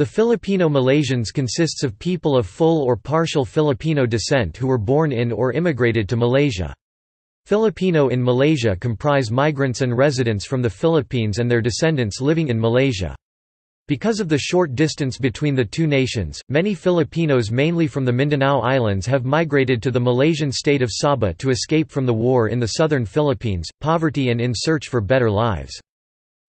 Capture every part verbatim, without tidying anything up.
The Filipino-Malaysians consists of people of full or partial Filipino descent who were born in or immigrated to Malaysia. Filipino in Malaysia comprise migrants and residents from the Philippines and their descendants living in Malaysia. Because of the short distance between the two nations, many Filipinos mainly from the Mindanao Islands have migrated to the Malaysian state of Sabah to escape from the war in the southern Philippines, poverty and in search for better lives.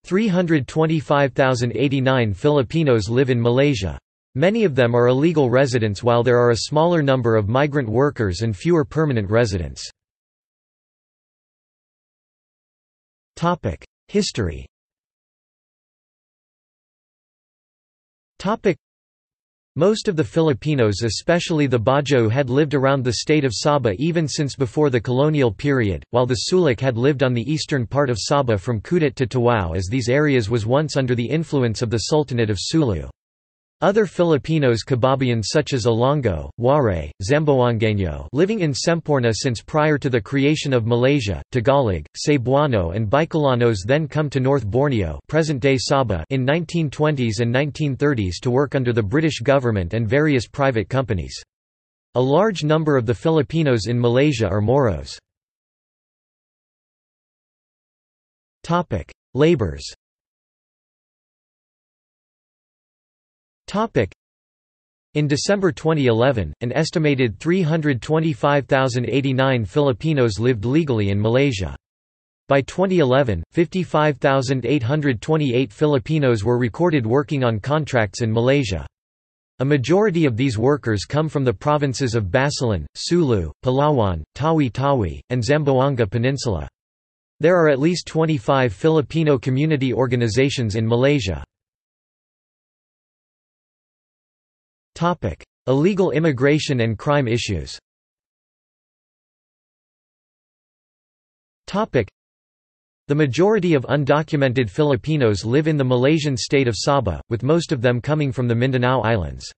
three hundred twenty-five thousand eighty-nine Filipinos live in Malaysia. Many of them are illegal residents while there are a smaller number of migrant workers and fewer permanent residents. History. Most of the Filipinos, especially the Bajo, had lived around the state of Sabah even since before the colonial period, while the Suluk had lived on the eastern part of Sabah from Kudat to Tawau, as these areas was once under the influence of the Sultanate of Sulu. Other Filipinos Kababayan such as Ilonggo, Waray, Zamboangueño living in Semporna since prior to the creation of Malaysia, Tagalog, Cebuano and Bicolanos then come to North Borneo present-day Sabah in nineteen twenties and nineteen thirties to work under the British government and various private companies. A large number of the Filipinos in Malaysia are Moros. Laborers. In December twenty eleven, an estimated three hundred twenty-five thousand eighty-nine Filipinos lived legally in Malaysia. By twenty eleven, fifty-five thousand eight hundred twenty-eight Filipinos were recorded working on contracts in Malaysia. A majority of these workers come from the provinces of Basilan, Sulu, Palawan, Tawi-Tawi, and Zamboanga Peninsula. There are at least twenty-five Filipino community organizations in Malaysia. Illegal immigration and crime issues. The majority of undocumented Filipinos live in the Malaysian state of Sabah, with most of them coming from the Mindanao Islands.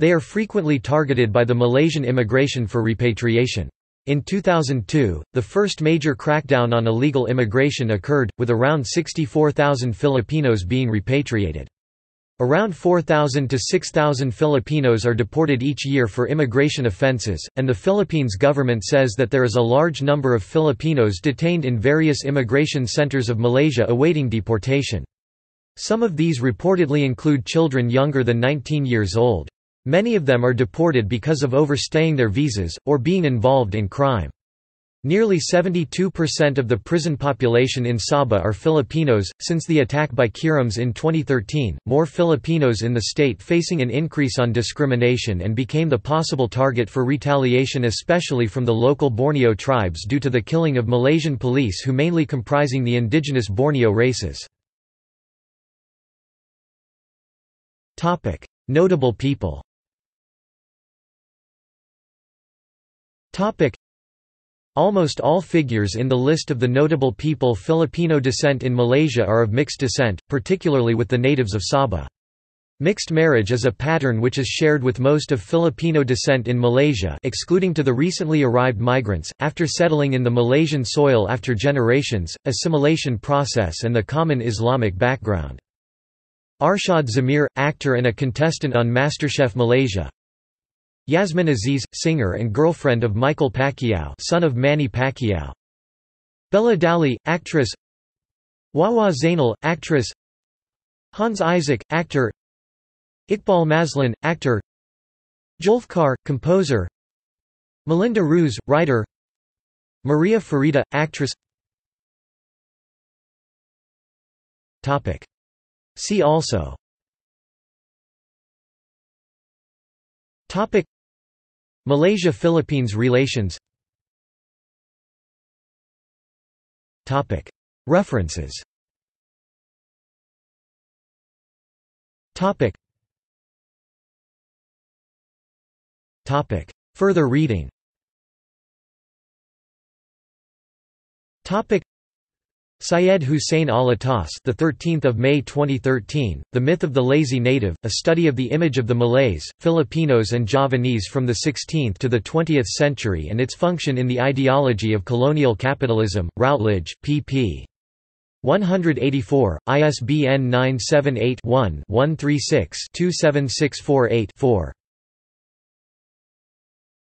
They are frequently targeted by the Malaysian immigration for repatriation. In two thousand two, the first major crackdown on illegal immigration occurred, with around sixty-four thousand Filipinos being repatriated. Around four thousand to six thousand Filipinos are deported each year for immigration offenses, and the Philippines government says that there is a large number of Filipinos detained in various immigration centers of Malaysia awaiting deportation. Some of these reportedly include children younger than nineteen years old. Many of them are deported because of overstaying their visas, or being involved in crime. Nearly seventy-two percent of the prison population in Sabah are Filipinos. Since the attack by Kirams in twenty thirteen, more Filipinos in the state facing an increase on discrimination and became the possible target for retaliation, especially from the local Borneo tribes due to the killing of Malaysian police who mainly comprising the indigenous Borneo races. Notable people. Almost all figures in the list of the notable people Filipino descent in Malaysia are of mixed descent, particularly with the natives of Sabah. Mixed marriage is a pattern which is shared with most of Filipino descent in Malaysia, excluding to the recently arrived migrants. After settling in the Malaysian soil after generations, assimilation process and the common Islamic background. Arshad Zamir, actor and a contestant on MasterChef Malaysia. Yasmin Aziz, singer and girlfriend of Michael Pacquiao, son of Manny Pacquiao. Bella Dali, actress. Wawa Zainal, actress. Hans Isaac, actor. Iqbal Maslin, actor. Jolfkar, composer. Melinda Ruse, writer. Maria Farida, actress. Topic. See also. Topic. Malaysia-Philippines relations. Topic. References. Topic. Topic. Further reading. Topic. Syed Hussein Alatas, the thirteenth of May twenty thirteen, The Myth of the Lazy Native: A Study of the Image of the Malays, Filipinos and Javanese from the sixteenth to the twentieth century and its function in the ideology of colonial capitalism. Routledge, P P one eighty-four, I S B N nine seven eight one one three six two seven six four eight four.